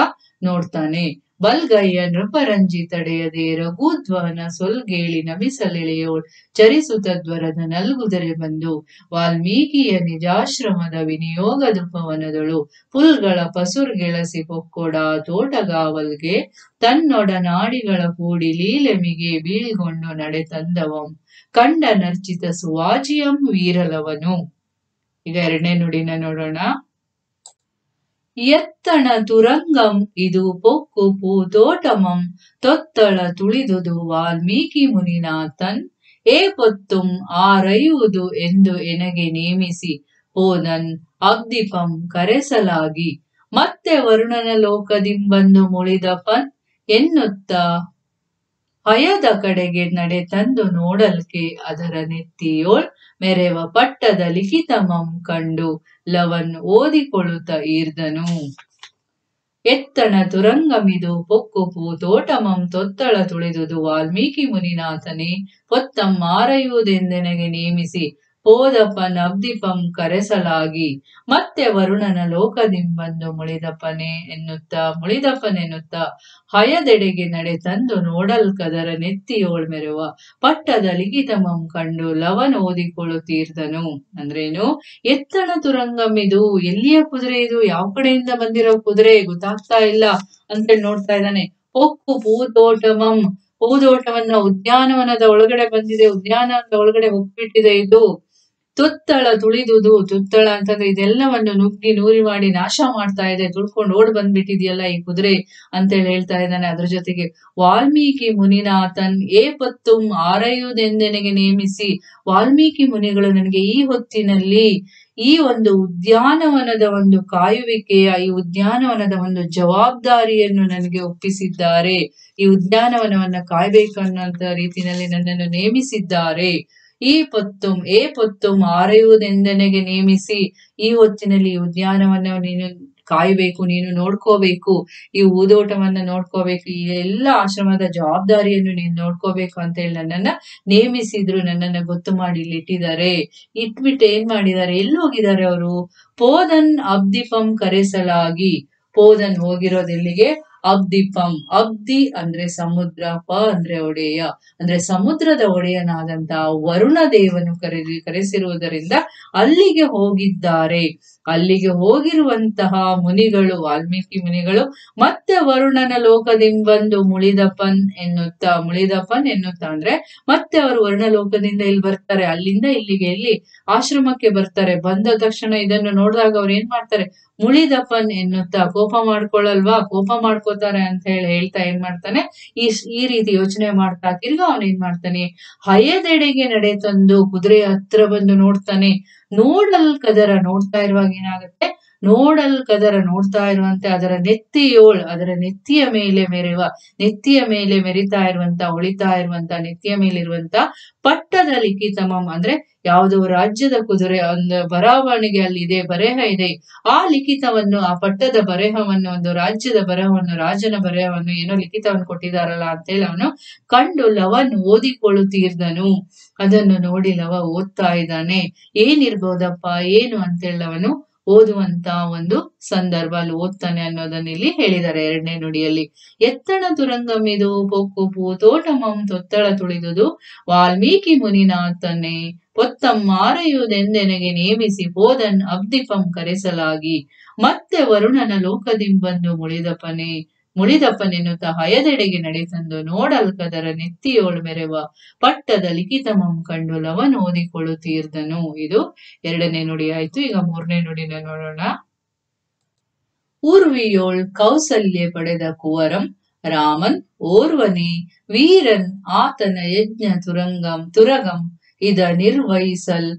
ನೋಡ್ತಾನೆ. ಬಲ್ಗಯ್ಯ ನೃಪರಂಜಿ ತಡೆಯದೆ ರಘುಧ್ವನ ಸೊಲ್ಗೇಳಿ ನಮಿಸಲೆಳೆಯೋಳ್ ಚರಿಸುತದ್ವರದ ನಲ್ಗುದರೆ ಬಂದು, ವಾಲ್ಮೀಕಿಯ ನಿಜಾಶ್ರಮದ ವಿನಿಯೋಗದ ಪವನದಳು ಪುಲ್ಗಳ ಪಸುರ್ಗೆಳಸಿ ಪೊಕ್ಕೊಡ ತೋಟಗಾವಲ್ಗೆ ತನ್ನೊಡನಾಡಿಗಳ ಕೂಡಿ ಲೀಲೆಮಿಗೆ ಬೀಳ್ಗೊಂಡು ನಡೆ ತಂದವಂ ಕಂಡನರ್ಚಿತ ಸುವಾಜಿಯಂ ವೀರಲವನು. ಈಗ ಎರಡನೇ ನುಡಿನ ನೋಡೋಣ. ಎತ್ತಣ ತುರಂಗಂ ಇದು ಪೊಕ್ಕು ಪೂತೋಟಮಂ ತೊತ್ತಳ ತುಳಿದುದು ವಾಲ್ಮೀಕಿ ಮುನಿನಾಥನ್ ಏ ಪೊತ್ತುಂ ಆರೈಯುವುದು ಎಂದು ಎನಗೆ ನೇಮಿಸಿ ಹೋದನ್ ಅಗ್ದಿಪಂ ಕರೆಸಲಾಗಿ ಮತ್ತೆ ವರುಣನ ಲೋಕದಿಂಬಂದು ಮುಳಿದಪನ್ ಎನ್ನುತ್ತ ಹಯದ ಕಡೆಗೆ ನಡೆ ತಂದು ನೋಡಲ್ಕೆ ಅದರ ನೆತ್ತಿಯೋಳ್ ಮೆರೆವ ಪಟ್ಟದ ಲಿಖಿತಮಂ ಕಂಡು ಲವನ್ ಓದಿಕೊಳ್ಳುತ್ತ ಈರ್ದನು. ಎತ್ತಣ ತುರಂಗಮಿದು ಪೊಕ್ಕು ಪೂತೋಟಮಂ ತೊತ್ತಳ ತುಳಿದುದು ವಾಲ್ಮೀಕಿ ಮುನಿನಾಥನೇ ಪೊತ್ತಂ ಆರೈಯುವುದೆಂದೆನಗೆ ನೇಮಿಸಿ ಹೋದಪನ್ ಅಬ್ದಿಪಂ ಕರೆಸಲಾಗಿ ಮತ್ತೆ ವರುಣನ ಲೋಕದಿಂಬಂದು ಮುಳಿದಪನೆ ಎನ್ನುತ್ತಾ ಮುಳಿದಪನೆನ್ನುತ್ತಾ ಹಯದೆಡೆಗೆ ನಡೆ ತಂದು ನೋಡಲ್ಕದರ ನೆತ್ತಿಯೋಳ್ ಮೆರುವ ಪಟ್ಟದ ಲಿಖಿತಮಂ ಕಂಡು ಲವನ್ ಓದಿಕೊಳ್ಳುತ್ತೀರ್ದನು. ಅಂದ್ರೇನು, ಎತ್ತಣ ತುರಂಗಂ ಇದು, ಎಲ್ಲಿಯ ಕುದುರೆ ಇದು, ಯಾವ ಕಡೆಯಿಂದ ಬಂದಿರೋ ಕುದುರೆ ಗೊತ್ತಾಗ್ತಾ ಇಲ್ಲ ಅಂತೇಳಿ ನೋಡ್ತಾ ಇದ್ದಾನೆ. ಪೊಕ್ಕು ಪೂತೋಟಮಂ, ಪೂದೋಟವನ್ನ ಉದ್ಯಾನವನದ ಒಳಗಡೆ ಬಂದಿದೆ, ಉದ್ಯಾನವನದ ಒಳಗಡೆ ಹೋಗ್ಬಿಟ್ಟಿದೆ ಇದು. ತುತ್ತಳ ತುಳಿದುದು, ತುತ್ತಳ ಅಂತಂದ್ರೆ ಇದೆಲ್ಲವನ್ನು ನುಗ್ಗಿ ನೂರಿ ಮಾಡಿ ನಾಶ ಮಾಡ್ತಾ ಇದೆ, ತುಳ್ಕೊಂಡು ಓಡ್ ಬಂದ್ಬಿಟ್ಟಿದೆಯಲ್ಲ ಈ ಕುದುರೆ ಅಂತೇಳಿ ಹೇಳ್ತಾ ಇದ್ದಾನೆ. ಅದ್ರ ಜೊತೆಗೆ ವಾಲ್ಮೀಕಿ ಮುನಿನಾಥನ್ ಏ ಪತ್ತುಂ ಆರೈಯುವುದೆಂದೆನಗೆ ನೇಮಿಸಿ, ವಾಲ್ಮೀಕಿ ಮುನಿಗಳು ನನಗೆ ಈ ಹೊತ್ತಿನಲ್ಲಿ ಈ ಒಂದು ಉದ್ಯಾನವನದ ಒಂದು ಕಾಯುವಿಕೆಯ ಈ ಉದ್ಯಾನವನದ ಒಂದು ಜವಾಬ್ದಾರಿಯನ್ನು ನನಗೆ ಒಪ್ಪಿಸಿದ್ದಾರೆ, ಈ ಉದ್ಯಾನವನವನ್ನ ಕಾಯ್ಬೇಕನ್ನಂತ ರೀತಿನಲ್ಲಿ ನನ್ನನ್ನು ನೇಮಿಸಿದ್ದಾರೆ. ಈ ಪೊತ್ತುಂ ಏ ಪೊತ್ತುಂ ಆರೈಯುವುದೆಂದೆನಗೆ ನೇಮಿಸಿ, ಈ ಹೊತ್ತಿನಲ್ಲಿ ಈ ಉದ್ಯಾನವನ್ನ ನೀನು ಕಾಯ್ಬೇಕು, ನೀನು ನೋಡ್ಕೋಬೇಕು, ಈ ಊದೋಟವನ್ನ ನೋಡ್ಕೋಬೇಕು, ಈ ಎಲ್ಲ ಆಶ್ರಮದ ಜವಾಬ್ದಾರಿಯನ್ನು ನೀನು ನೋಡ್ಕೋಬೇಕು ಅಂತ ಹೇಳಿ ನನ್ನನ್ನ ನೇಮಿಸಿದ್ರು, ನನ್ನನ್ನ ಗೊತ್ತು ಮಾಡಿ ಇಲ್ಲಿ ಇಟ್ಟಿದ್ದಾರೆ. ಇಟ್ಬಿಟ್ಟು ಏನ್ ಮಾಡಿದ್ದಾರೆ, ಎಲ್ಲಿ ಹೋಗಿದ್ದಾರೆ ಅವರು, ಪೋದನ್ ಅಬ್ದಿಪಂ ಕರೆಸಲಾಗಿ, ಪೋದನ್ ಹೋಗಿರೋದೆಲ್ಲಿಗೆ, ಅಬ್ದೀಪಂ, ಅಬ್ದಿ ಅಂದ್ರೆ ಸಮುದ್ರ, ಪ ಅಂದ್ರೆ ಒಡೆಯ, ಅಂದ್ರೆ ಸಮುದ್ರದ ಒಡೆಯನಾದಂತಹ ವರುಣ ದೇವನು ಕರೆ ಕರೆಸಿರುವುದರಿಂದ ಅಲ್ಲಿಗೆ ಹೋಗಿದ್ದಾರೆ. ಅಲ್ಲಿಗೆ ಹೋಗಿರುವಂತಹ ಮುನಿಗಳು, ವಾಲ್ಮೀಕಿ ಮುನಿಗಳು ಮತ್ತೆ ವರುಣನ ಲೋಕದಿಂದ ಬಂದು ಮುಳಿದಪ್ಪನ್ ಎನ್ನುತ್ತಾ, ಮುಳಿದಪ್ಪನ್ ಎನ್ನುತ್ತಾ ಅಂದ್ರೆ ಮತ್ತೆ ಅವರು ವರುಣ ಲೋಕದಿಂದ ಇಲ್ಲಿ ಬರ್ತಾರೆ, ಅಲ್ಲಿಂದ ಇಲ್ಲಿಗೆ ಇಲ್ಲಿ ಆಶ್ರಮಕ್ಕೆ ಬರ್ತಾರೆ. ಬಂದ ತಕ್ಷಣ ಇದನ್ನು ನೋಡಿದಾಗ ಅವ್ರು ಏನ್ ಮಾಡ್ತಾರೆ, ಮುಳಿದಪ್ಪನ್ ಎನ್ನುತ್ತಾ ಕೋಪ ಮಾಡ್ಕೊಳ್ಳಲ್ವಾ, ಕೋಪ ಮಾಡ್ಕೋತಾರೆ ಅಂತ ಹೇಳಿ ಹೇಳ್ತಾ ಏನ್ ಮಾಡ್ತಾನೆ, ಈ ಈ ರೀತಿ ಯೋಚನೆ ಮಾಡ್ತಾ ತಿರ್ಗ ಅವನ್ ಏನ್ ಮಾಡ್ತಾನೆ, ಹಯದೆಡೆಗೆ ನಡೆ ತಂದು ಕುದುರೆ ಹತ್ರ ಬಂದು ನೋಡ್ತಾನೆ. ನೋಡಲ್ ಕದರ ನೋಡ್ತಾ ಇರುವಾಗ ಏನಾಗುತ್ತೆ, ನೋಡಲ್ ಕದರ ನೋಡ್ತಾ ಇರುವಂತೆ ಅದರ ನೆತ್ತಿಯೋಳ್, ಅದರ ನೆತ್ತಿಯ ಮೇಲೆ ಮೆರೆವ, ನೆತ್ತಿಯ ಮೇಲೆ ಮೆರಿತಾ ಇರುವಂತ, ಹೊಳಿತಾ ಇರುವಂತ, ನೆತ್ತಿಯ ಮೇಲಿರುವಂತ ಪಟ್ಟದ ಲಿಖಿತಮಂ ಅಂದ್ರೆ ಯಾವುದೋ ರಾಜ್ಯದ ಕುದುರೆ ಒಂದು ಬರವಣಿಗೆ ಅಲ್ಲಿದೆ, ಬರೆಹ ಇದೆ. ಆ ಲಿಖಿತವನ್ನು, ಆ ಪಟ್ಟದ ಬರೆಹವನ್ನು, ಒಂದು ರಾಜ್ಯದ ಬರೆಹವನ್ನು, ರಾಜನ ಬರೆಹವನ್ನು, ಏನೋ ಲಿಖಿತವನ್ನು ಕೊಟ್ಟಿದಾರಲ್ಲ ಅಂತೇಳಿ ಅವನು ಕಂಡು ಲವನ್ ಓದಿಕೊಳ್ಳುತ್ತಿದ್ದನು. ಅದನ್ನು ನೋಡಿ ಲವ ಓದ್ತಾ ಇದ್ದಾನೆ. ಏನಿರ್ಬೋದಪ್ಪ ಏನು ಅಂತೇಳಿ ಅವನು ಓದುವಂತ ಒಂದು ಸಂದರ್ಭ ಅಲ್ಲಿ ಓದ್ತಾನೆ ಅನ್ನೋದನ್ನ ಇಲ್ಲಿ ಹೇಳಿದ್ದಾರೆ ಎರಡನೇ ನುಡಿಯಲ್ಲಿ. ಎತ್ತಣ ತುರಂಗಮಿದು ಪೊಕ್ಕುಪು ತೋಟಮಂ ತೊತ್ತಳ ತುಳಿದುದು ವಾಲ್ಮೀಕಿ ಮುನಿನಾಥನೆ ಪೊತ್ತಮ್ಮಾರೆಯುವುದೆಂದೆನಗೆ ನೇಮಿಸಿ ಹೋದನ್ ಅಬ್ದಿಪಂ ಕರೆಸಲಾಗಿ ಮತ್ತೆ ವರುಣನ ಲೋಕದಿಂಬಂದು ಮುಳಿದಪನೆ ಮುಳಿದಪ್ಪನೆನ್ನುತ್ತ ಹಯದೆಡೆಗೆ ನಡೆತಂದು ನೋಡಲ್ಕದರ ನೆತ್ತಿಯೋಳ್ ಮೆರೆವ ಪಟ್ಟದ ಲಿಖಿತಮಂ ಕಂಡು ಲವನ್ ಓದಿಕೊಳ್ಳುತ್ತಿದ್ದನು. ಇದು ಎರಡನೇ ನುಡಿ ಆಯ್ತು. ಈಗ ಮೂರನೇ ನುಡಿನ ನೋಡೋಣ. ಊರ್ವಿಯೋಳ್ ಕೌಸಲ್ಯ ಪಡೆದ ಕುವರಂ ರಾಮನ್ ಓರ್ವನೇ ವೀರನ್ ಆತನ ಯಜ್ಞ ತುರಂಗಂ ತುರಗಂ ಇದ ನಿರ್ವಹಿಸಲ್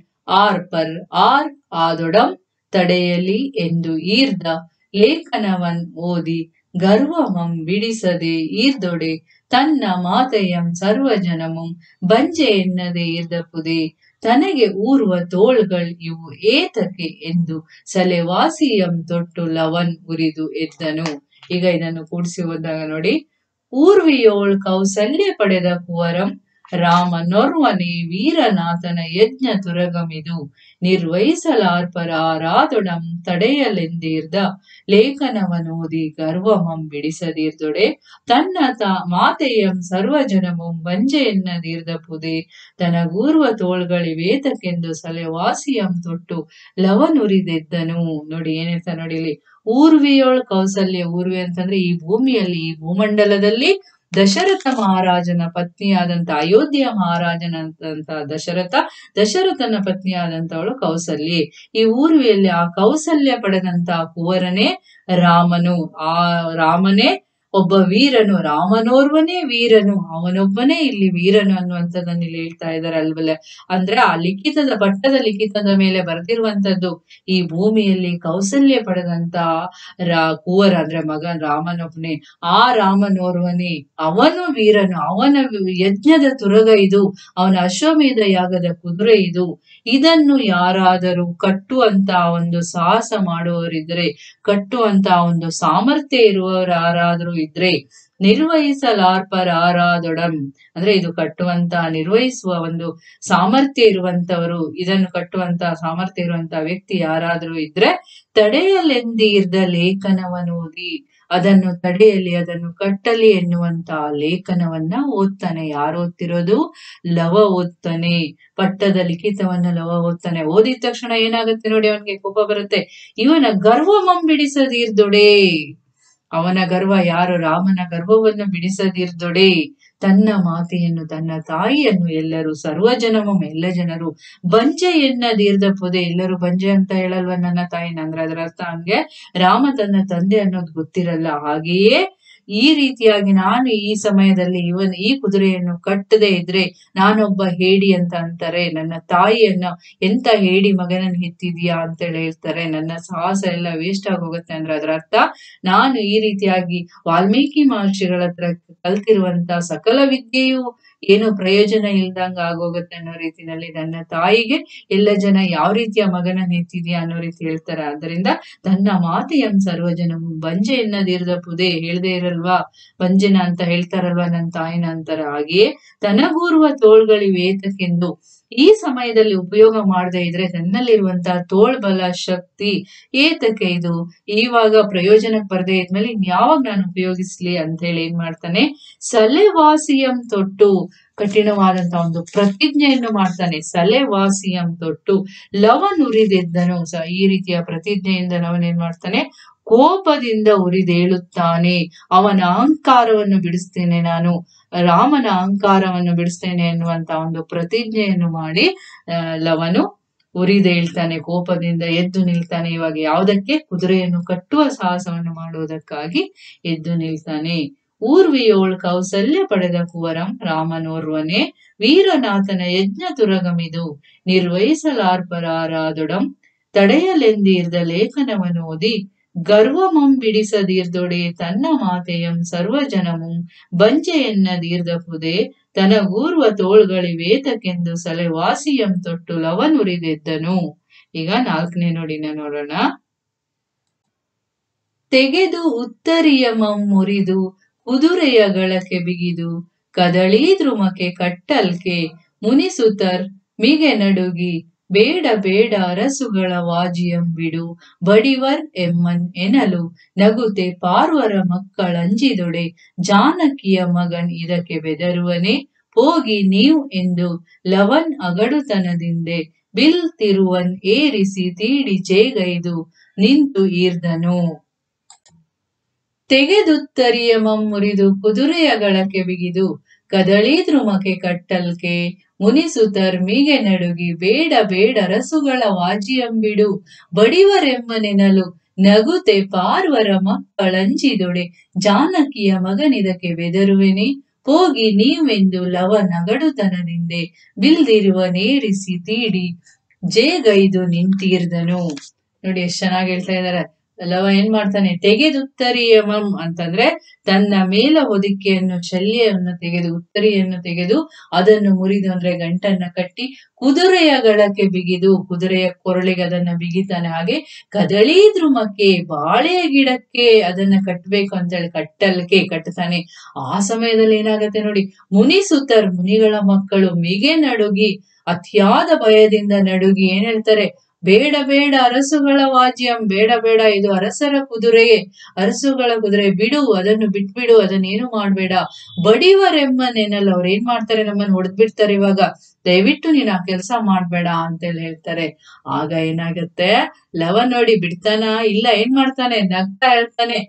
ಆರ್ಪರ್ ಆರ್ ಆದೊಡಂ ತಡೆಯಲಿ ಎಂದು ಈರ್ದ ಲೇಖನವನ್ ಓದಿ ಗರ್ವಮಂ ಬಿಡಿಸದೆ ಈರ್ದೊಡೆ ತನ್ನ ಮಾತೆಯಂ ಸರ್ವಜನಮಂ ಬಂಜೆ ಎನ್ನದೆ ಈರ್ದಪುದೆ ತನಗೆ ಊರ್ವ ತೋಳ್ಗಳ್ ಇವು ಏತಕೆ ಎಂದು ಸಲೆವಾಸಿಯಂ ತೊಟ್ಟು ಲವನ್ ಉರಿದು ಎದ್ದನು. ಈಗ ಇದನ್ನು ಕೂಡಿಸಿ ಹೋದಾಗ ನೋಡಿ, ಊರ್ವಿಯೋಳ್ ಕೌಸಲ್ಯ ಪಡೆದ ಕುವರಂ ರಾಮನೊರ್ವನೆ ವೀರನಾಥನ ಯಜ್ಞ ತುರಗಮಿದು ನಿರ್ವಹಿಸಲಾರ್ಪರಾರಾದೊಡಂ ತಡೆಯಲೆಂದೀರ್ದ ಲೇಖನವನೋದಿ ಗರ್ವಮಂ ಬಿಡಿಸದೀರ್ದೊಡೆ ತನ್ನ ತ ಮಾತೆಯಂ ಸರ್ವಜನಮಂ ವಂಜೆಯನ್ನದೀರ್ದ ಪುದೆ ತನಗೂರ್ವ ತೋಳ್ಗಳಿವೇತಕ್ಕೆಂದು ಸಲೆವಾಸಿಯಂ ತೊಟ್ಟು ಲವನುರಿದೆದ್ದನು. ನೋಡಿ ಏನಿರ್ತ ನೋಡಿಲಿ, ಊರ್ವಿಯೋಳ್ ಕೌಸಲ್ಯ, ಊರ್ವಿ ಅಂತಂದ್ರೆ ಈ ಭೂಮಿಯಲ್ಲಿ, ಈ ಭೂಮಂಡಲದಲ್ಲಿ ದಶರಥ ಮಹಾರಾಜನ ಪತ್ನಿಯಾದಂತ, ಅಯೋಧ್ಯೆಯ ಮಹಾರಾಜನಂತ ದಶರಥ, ದಶರಥನ ಪತ್ನಿಯಾದಂತವಳು ಕೌಸಲ್ಯೆ. ಈ ಊರ್ವಿಯಲ್ಲಿ ಆ ಕೌಸಲ್ಯ ಪಡೆದಂತ ಕುವರನೇ ರಾಮನು. ಆ ರಾಮನೇ ಒಬ್ಬ ವೀರನು, ರಾಮನೋರ್ವನೇ ವೀರನು, ಅವನೊಬ್ಬನೇ ಇಲ್ಲಿ ವೀರನು ಅನ್ನುವಂಥದ್ದನ್ನು ಇಲ್ಲಿ ಹೇಳ್ತಾ ಇದ್ದಾರೆ ಅಲ್ವಲ್ಲ. ಅಂದ್ರೆ ಆ ಲಿಖಿತದ, ಪಟ್ಟದ ಲಿಖಿತದ ಮೇಲೆ ಬರೆದಿರುವಂತದ್ದು ಈ ಭೂಮಿಯಲ್ಲಿ ಕೌಸಲ್ಯ ಪಡೆದಂತ ರಾ ಕುವರ ಅಂದ್ರೆ ಮಗ ರಾಮನೊಬ್ಬನೇ. ಆ ರಾಮನೋರ್ವನೇ, ಅವನು ವೀರನು, ಅವನ ಯಜ್ಞದ ತುರಗ ಇದು, ಅವನ ಅಶ್ವಮೇಧ ಯಾಗದ ಕುದುರೆ ಇದು. ಇದನ್ನು ಯಾರಾದರೂ ಕಟ್ಟುವಂತ ಒಂದು ಸಾಹಸ ಮಾಡುವವರಿದ್ರೆ, ಕಟ್ಟುವಂತ ಒಂದು ಸಾಮರ್ಥ್ಯ ಇರುವವರು ಯಾರಾದರೂ ಇದ್ರೆ, ನಿರ್ವಹಿಸಲಾರ್ಪರಾರಾದೊಡಂ ಅಂದ್ರೆ ಇದು ಕಟ್ಟುವಂತ, ನಿರ್ವಹಿಸುವ ಒಂದು ಸಾಮರ್ಥ್ಯ ಇರುವಂತವರು, ಇದನ್ನು ಕಟ್ಟುವಂತ ಸಾಮರ್ಥ್ಯ ಇರುವಂತ ವ್ಯಕ್ತಿ ಯಾರಾದರೂ ಇದ್ರೆ, ತಡೆಯಲೆಂದೀರ್ದ ಲೇಖನವನೋದಿ ಅದನ್ನು ತಡೆಯಲಿ, ಅದನ್ನು ಕಟ್ಟಲಿ ಎನ್ನುವಂತ ಲೇಖನವನ್ನ ಓದ್ತಾನೆ. ಯಾರು ಓದ್ತಿರೋದು? ಲವ ಓದ್ತಾನೆ. ಪಟ್ಟದ ಲಿಖಿತವನ್ನ ಲವ ಓದ್ತಾನೆ. ಓದಿದ ತಕ್ಷಣ ಏನಾಗುತ್ತೆ ನೋಡಿ, ಅವನಿಗೆ ಕೋಪ ಬರುತ್ತೆ. ಇವನ ಗರ್ವ ಮಂಬಿಡಿಸದೀರ್ದೊಡೆ, ಅವನ ಗರ್ವ, ಯಾರು ರಾಮನ ಗರ್ವವನ್ನು ಬಿಡಿಸದಿರ್ದೊಡೆ, ತನ್ನ ಮಾತೆಯನ್ನು, ತನ್ನ ತಾಯಿಯನ್ನು ಎಲ್ಲರೂ, ಸರ್ವಜನಮಂ ಎಲ್ಲ ಜನರು, ಬಂಜೆ ಎನ್ನದೀರ್ದ ಪೊದೆ, ಎಲ್ಲರೂ ಬಂಜೆ ಅಂತ ಹೇಳಲ್ವ ನನ್ನ ತಾಯಿನ, ಅಂದ್ರೆ ಅದರ ಅರ್ಥ ಹಂಗೆ ರಾಮ ತನ್ನ ತಂದೆ ಅನ್ನೋದು ಗೊತ್ತಿರಲ್ಲ. ಹಾಗೆಯೇ ಈ ರೀತಿಯಾಗಿ ನಾನು ಈ ಸಮಯದಲ್ಲಿ ಇವನ್ ಈ ಕುದುರೆಯನ್ನು ಕಟ್ಟದೇ ಇದ್ರೆ ನಾನೊಬ್ಬ ಹೇಡಿ ಅಂತ ಅಂತಾರೆ, ನನ್ನ ತಾಯಿಯನ್ನ ಎಂತ ಹೇಡಿ ಮಗನನ್ನು ಹೆತ್ತಿದೀಯಾ ಅಂತೇಳಿ ಹೇಳ್ತಾರೆ, ನನ್ನ ಸಾಹಸ ಎಲ್ಲ ವೇಸ್ಟ್ ಆಗೋಗುತ್ತೆ. ಅಂದ್ರೆ ಅದರ ಅರ್ಥ ನಾನು ಈ ರೀತಿಯಾಗಿ ವಾಲ್ಮೀಕಿ ಮಹರ್ಷಿಗಳ ಹತ್ರ ಕಲ್ತಿರುವಂತ ಸಕಲ ವಿದ್ಯೆಯು ಏನು ಪ್ರಯೋಜನ ಇಲ್ದಂಗ ಆಗೋಗುತ್ತೆ ಅನ್ನೋ ರೀತಿನಲ್ಲಿ ನನ್ನ ತಾಯಿಗೆ ಎಲ್ಲ ಜನ ಯಾವ ರೀತಿಯ ಮಗನನ್ನು ಹೆತ್ತಿದ್ಯಾ ಅನ್ನೋ ರೀತಿ ಹೇಳ್ತಾರೆ. ಆದ್ದರಿಂದ ತನ್ನ ಮಾತೆಯಂ ಸರ್ವಜನಮು ಬಂಜೆ ಎನ್ನದಿರದ ಪುದೆ, ಹೇಳದೇ ಇರಲ್ಲ ಹೇಳ್ತಾರಲ್ವಾ, ವಂಜನ ಅಂತ ಹೇಳ್ತಾರಲ್ವಾ ನನ್ನ ತಾಯಿನ ಅಂತಾರೆ. ಹಾಗೆಯೇ ತನಗೂರುವ ತೋಳ್ಗಳಿವೆ ಏತಕ್ಕೆಂದು, ಈ ಸಮಯದಲ್ಲಿ ಉಪಯೋಗ ಮಾಡದೇ ಇದ್ರೆ ನನ್ನಲ್ಲಿರುವಂತಹ ತೋಳ್ಬಲ ಶಕ್ತಿ ಏತಕ್ಕೆ ಇದು ಇವಾಗ ಪ್ರಯೋಜನಕ್ಕೆ ಬರದೇ ಇದ್ಮೇಲೆ ಇನ್ಯಾವಾಗ ನಾನು ಉಪಯೋಗಿಸ್ಲಿ ಅಂತ ಹೇಳಿ ಏನ್ ಮಾಡ್ತಾನೆ, ಸಲೆವಾಸಿಯಂ ತೊಟ್ಟು ಕಠಿಣವಾದಂತಹ ಒಂದು ಪ್ರತಿಜ್ಞೆಯನ್ನು ಮಾಡ್ತಾನೆ. ಸಲೆವಾಸಿಯಂ ತೊಟ್ಟು ಲವನುರಿದೆದ್ದನು ಸಹ ಈ ರೀತಿಯ ಪ್ರತಿಜ್ಞೆಯಿಂದ ಲವನೇನ್ ಮಾಡ್ತಾನೆ, ಕೋಪದಿಂದ ಉರಿದೇಳುತ್ತಾನೆ. ಅವನ ಅಹಂಕಾರವನ್ನು ಬಿಡಿಸ್ತೇನೆ, ನಾನು ರಾಮನ ಅಹಂಕಾರವನ್ನು ಬಿಡಿಸ್ತೇನೆ ಎನ್ನುವಂತ ಒಂದು ಪ್ರತಿಜ್ಞೆಯನ್ನು ಮಾಡಿ ಅಹ್ ಲವನು ಉರಿದೇಳ್ತಾನೆ, ಕೋಪದಿಂದ ಎದ್ದು ನಿಲ್ತಾನೆ. ಇವಾಗ ಯಾವುದಕ್ಕೆ, ಕುದುರೆಯನ್ನು ಕಟ್ಟುವ ಸಾಹಸವನ್ನು ಮಾಡುವುದಕ್ಕಾಗಿ ಎದ್ದು ನಿಲ್ತಾನೆ. ಊರ್ವಿಯೋಳ್ ಕೌಸಲ್ಯ ಪಡೆದ ಕುವರಂ ರಾಮನೋರ್ವನೆ, ವೀರನಾಥನ ಯಜ್ಞ ತುರಗಮಿದು ನಿರ್ವಹಿಸಲಾರ್ಪರಾರಾದೊಡಂ, ತಡೆಯಲೆಂದೀರ್ದ ಲೇಖನವನೋದಿ ಗರ್ವಮಂ ಬಿಡಿಸದೀರ್ದೊಡೆ, ತನ್ನ ಮಾತೆಯಂ ಸರ್ವಜನಮು ಬಂಜೆಯನ್ನ ದೀರ್ದ ಪುದೆ, ತನಗೂರ್ವ ತೋಳ್ಗಳಿವೇತಕ್ಕೆಂದು ಸಲೆವಾಸಿಯಂ ತೊಟ್ಟು ಲವನುರಿದೆದ್ದನು. ಈಗ ನಾಲ್ಕನೇ ನೋಡಿನ ನೋಡೋಣ. ತೆಗೆದು ಉತ್ತರಿಯ ಮಂ ಮುರಿದು, ಕುದುರೆಯ ಗಳಕ್ಕೆ ಬಿಗಿದು, ಕದಳೀದ್ರುಮಕ್ಕೆ ಕಟ್ಟಲ್ಕೆ ಮುನಿಸುತರ್ ಮಿಗೆ ನಡುಗಿ, ಬೇಡ ಬೇಡ ಅರಸುಗಳ ವಾಜಿಯಂ ಬಿಡು, ಬಡಿವರ್ ಎಮ್ಮನ್ ಎನಲು, ನಗುತೆ ಪಾರ್ವರ ಮಕ್ಕಳಂಜಿದೊಡೆ, ಜಾನಕಿಯ ಮಗನ್ ಇದಕ್ಕೆ ಬೆದರುವನೆ, ಹೋಗಿ ನೀವು ಎಂದು ಲವನ್ ಅಗಡುತನದಿಂದೆ, ಬಿಲ್ ತಿರುವನ್ ಏರಿಸಿ ತೀಡಿ ಜೇಗೈದು ನಿಂತು ಈರ್ದನು. ತೆಗೆದುತ್ತರಿಯ ಮುರಿದು, ಕುದುರೆಯ ಗಳಕ್ಕೆ ಬಿಗಿದು, ಕದಳೀದ್ರುಮಕ್ಕೆ ಕಟ್ಟಲ್ಕೆ ಮುನಿಸುತರ್ ಮಿಗೆ ನಡುಗಿ, ಬೇಡ ಬೇಡ ರಸುಗಳ ವಾಜಿಯಂಬಿಡು, ಬಡಿವರೆಂಬನೆನಲು, ನಗುತೆ ಪಾರ್ವರ ಮಕ್ಕಳಂಜಿದೊಡೆ, ಜಾನಕಿಯ ಮಗನಿದಕ್ಕೆ ಬೆದರುವೆನೆ, ಹೋಗಿ ನೀವೆಂದು ಲವ ನಗಡುತನದಿಂದೆ, ಬಿಲ್ದಿರುವ ನೇರಿಸಿ ತೀಡಿ ಜೇಗೈದು ನಿಂತೀರ್ದನು. ನೋಡಿ ಎಷ್ಟು ಚೆನ್ನಾಗಿ ಹೇಳ್ತಾ ಇದಾರೆ. ಲವ ಏನ್ ಮಾಡ್ತಾನೆ, ತೆಗೆದು ಉತ್ತರಿಯ ಮಂ ಅಂತಂದ್ರೆ ತನ್ನ ಮೇಲ ಹೊದಿಕೆಯನ್ನು, ಶಲ್ಯವನ್ನು ತೆಗೆದು, ಉತ್ತರಿಯನ್ನು ತೆಗೆದು ಅದನ್ನು ಮುರಿದು ಅಂದ್ರೆ ಗಂಟನ್ನ ಕಟ್ಟಿ, ಕುದುರೆಯ ಗಳಕ್ಕೆ ಬಿಗಿದು, ಕುದುರೆಯ ಕೊರಳಿಗೆ ಅದನ್ನ ಬಿಗಿತಾನೆ. ಹಾಗೆ ಕದಳೀದ್ರುಮಕ್ಕೆ, ಬಾಳೆ ಗಿಡಕ್ಕೆ ಅದನ್ನ ಕಟ್ಟಬೇಕು ಅಂತ ಹೇಳಿ ಕಟ್ಟಲ್ಕೆ ಕಟ್ತಾನೆ. ಆ ಸಮಯದಲ್ಲಿ ಏನಾಗತ್ತೆ ನೋಡಿ, ಮುನಿಸುತರ್ ಮುನಿಗಳ ಮಕ್ಕಳು, ಮಿಗೆ ನಡುಗಿ ಅತಿಯಾದ ಭಯದಿಂದ ನಡುಗಿ ಏನ್ ಹೇಳ್ತಾರೆ, ಬೇಡ ಬೇಡ ಅರಸುಗಳ ವಾಜ್ಯಂ, ಬೇಡ ಬೇಡ ಇದು ಅರಸರ ಕುದುರೆಯೇ, ಅರಸುಗಳ ಕುದುರೆ ಬಿಡು, ಅದನ್ನು ಬಿಟ್ಬಿಡು, ಅದನ್ನೇನು ಮಾಡ್ಬೇಡ, ಬಡಿವರೆಮ್ಮನೆನಲ್ಲ, ಅವ್ರು ಏನ್ ಮಾಡ್ತಾರೆ ನಮ್ಮನ್ನು ಹೊಡೆದ್ಬಿಡ್ತಾರೆ, ಇವಾಗ ದಯವಿಟ್ಟು ನೀನ್ ಆ ಕೆಲಸ ಮಾಡ್ಬೇಡ ಅಂತೇಳಿ ಹೇಳ್ತಾರೆ. ಆಗ ಏನಾಗತ್ತೆ, ಲವ ನೋಡಿ ಬಿಡ್ತಾನ ಇಲ್ಲ, ಏನ್ ಮಾಡ್ತಾನೆ, ನಗ್ತಾ ಹೇಳ್ತಾನೆ,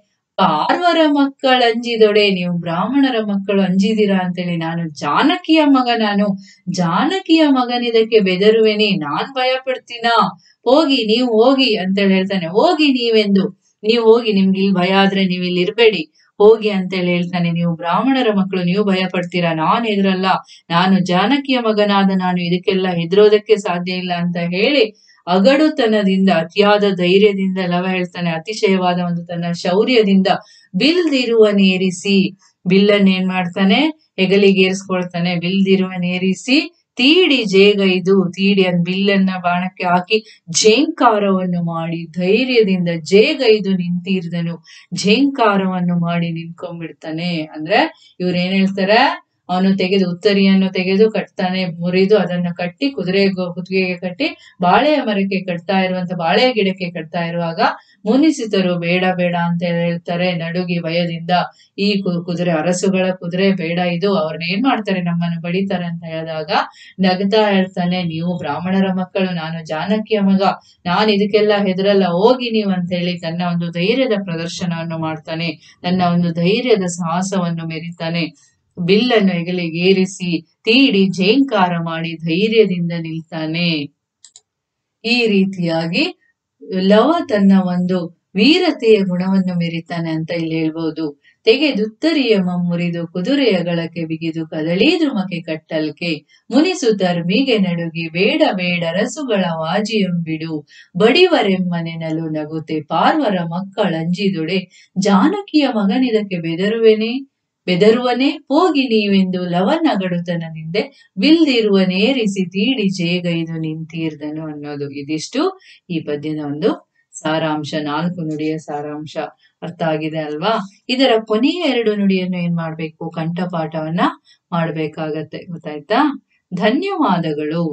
ಪಾರ್ವರ ಮಕ್ಕಳು ಅಂಜಿದೊಡೆ, ನೀವು ಬ್ರಾಹ್ಮಣರ ಮಕ್ಕಳು ಅಂಜಿದಿರಾ ಅಂತೇಳಿ, ನಾನು ಜಾನಕಿಯ ಮಗ, ನಾನು ಜಾನಕಿಯ ಮಗನಿದಕ್ಕೆ ಬೆದರುವೆನಿ, ನಾನ್ ಭಯ ಪಡ್ತೀನ, ಹೋಗಿ ನೀವು ಹೋಗಿ ಅಂತೇಳಿ ಹೇಳ್ತಾನೆ. ಹೋಗಿ ನೀವೆಂದು, ನೀವು ಹೋಗಿ, ನಿಮ್ಗೆ ಇಲ್ಲಿ ಭಯ ಆದ್ರೆ ನೀವ್ ಇಲ್ಲಿ ಇರ್ಬೇಡಿ, ಹೋಗಿ ಅಂತೇಳಿ ಹೇಳ್ತಾನೆ. ನೀವು ಬ್ರಾಹ್ಮಣರ ಮಕ್ಕಳು, ನೀವು ಭಯ ಪಡ್ತೀರಾ, ನಾನ್ ಹೆದ್ರಲ್ಲ, ನಾನು ಜಾನಕಿಯ ಮಗನಾದ ನಾನು ಇದಕ್ಕೆಲ್ಲ ಹೆದರೋದಕ್ಕೆ ಸಾಧ್ಯ ಇಲ್ಲ ಅಂತ ಹೇಳಿ ಅಗಡುತನದಿಂದ, ಅತಿಯಾದ ಧೈರ್ಯದಿಂದ ಲವ ಹೇಳ್ತಾನೆ, ಅತಿಶಯವಾದ ಒಂದು ತನ್ನ ಶೌರ್ಯದಿಂದ ಬಿಲ್ದಿರುವನೇರಿಸಿ, ಬಿಲ್ಲನ್ ಏನ್ ಮಾಡ್ತಾನೆ, ಹೆಗಲಿಗೇರಿಸ್ಕೊಳ್ತಾನೆ, ಬಿಲ್ದಿರುವನೇರಿಸಿ ತೀಡಿ ಜೇಗೈದು, ತೀಡಿ ಅಂದ್ ಬಿಲ್ಲನ್ನ ಬಾಣಕ್ಕೆ ಹಾಕಿ ಝೇಂಕಾರವನ್ನು ಮಾಡಿ ಧೈರ್ಯದಿಂದ ಜೇಗೈದು ನಿಂತಿರ್ದನು, ಝೇಂಕಾರವನ್ನು ಮಾಡಿ ನಿಂತ್ಕೊಂಡ್ಬಿಡ್ತಾನೆ. ಅಂದ್ರೆ ಇವ್ರು ಏನ್ ಹೇಳ್ತಾರೆ, ಅವನು ತೆಗೆದು ಉತ್ತರಿಯನ್ನು ತೆಗೆದು ಕಟ್ತಾನೆ, ಮುರಿದು ಅದನ್ನು ಕಟ್ಟಿ, ಕುದುರೆ ಕುತ್ತಿಗೆಗೆ ಕಟ್ಟಿ, ಬಾಳೆಯ ಮರಕ್ಕೆ ಕಟ್ತಾ ಇರುವಂತ ಬಾಳೆ ಗಿಡಕ್ಕೆ ಕಟ್ತಾ ಇರುವಾಗ ಮುನಿಸಿತರು ಬೇಡ ಬೇಡ ಅಂತ ಹೇಳ್ತಾರೆ, ನಡುಗಿ ಭಯದಿಂದ. ಈ ಕುದುರೆ ಅರಸುಗಳ ಕುದುರೆ, ಬೇಡ ಇದು, ಅವ್ರನ್ನ ಏನ್ ಮಾಡ್ತಾರೆ, ನಮ್ಮನ್ನು ಬಡಿತಾರೆ ಅಂತ ಹೇಳಿದಾಗ ನಗ್ತಾ ಹೇಳ್ತಾನೆ, ನೀವು ಬ್ರಾಹ್ಮಣರ ಮಕ್ಕಳು, ನಾನು ಜಾನಕಿಯ ಮಗ, ನಾನು ಇದಕ್ಕೆಲ್ಲ ಹೆದರಲ್ಲ, ಹೋಗಿ ನೀವು ಅಂತ ಹೇಳಿ ತನ್ನ ಒಂದು ಧೈರ್ಯದ ಪ್ರದರ್ಶನವನ್ನು ಮಾಡ್ತಾನೆ, ತನ್ನ ಒಂದು ಧೈರ್ಯದ ಸಾಹಸವನ್ನು ಮೆರಿತಾನೆ. ಬಿಲ್ಲನ್ನು ಹೆಗಲಿಗೆ ಏರಿಸಿ ತೀಡಿ ಝೇಂಕಾರ ಮಾಡಿ ಧೈರ್ಯದಿಂದ ನಿಲ್ತಾನೆ. ಈ ರೀತಿಯಾಗಿ ಲವ ತನ್ನ ಒಂದು ವೀರತೆಯ ಗುಣವನ್ನು ಮೆರಿತಾನೆ ಅಂತ ಇಲ್ಲಿ ಹೇಳ್ಬಹುದು. ತೆಗೆದುತ್ತರಿಯ ಮುರಿದು, ಕುದುರೆಯ ಗಳಕ್ಕೆ ಬಿಗಿದು, ಕದಳೀದ್ರುಮಕ್ಕೆ ಕಟ್ಟಲ್ಕೆ ಮುನಿಸುತರ್ ಮಿಗೆ ನಡುಗಿ, ಬೇಡ ಬೇಡ ರಸುಗಳ ವಾಜಿಯಂಬಿಡು, ಬಡಿವರೆಮ್ಮನೆನಲು, ನಗುತೆ ಪಾರ್ವರ ಮಕ್ಕಳಂಜಿದೊಡೆ, ಜಾನಕಿಯ ಮಗನಿದಕ್ಕೆ ಬೆದರುವೆನೆ ಬೆದರುವನೆ, ಹೋಗಿ ನೀವೆಂದು ಲವನ ಗಡುತನದಿಂದೆ, ಬಿಲ್ದಿರುವನೇರಿಸಿ ತೀಡಿ ಜೇಗೈದು ನಿಂತೀರ್ದನು ಅನ್ನೋದು. ಇದಿಷ್ಟು ಈ ಪದ್ಯದ ಒಂದು ಸಾರಾಂಶ, ನಾಲ್ಕು ನುಡಿಯ ಸಾರಾಂಶ ಅರ್ಥ ಆಗಿದೆ ಅಲ್ವಾ? ಇದರ ಕೊನೆಯ ಎರಡು ನುಡಿಯನ್ನು ಏನ್ ಮಾಡ್ಬೇಕು, ಕಂಠಪಾಠವನ್ನ ಮಾಡ್ಬೇಕಾಗತ್ತೆ. ಗೊತ್ತಾಯ್ತಾ? ಧನ್ಯವಾದಗಳು.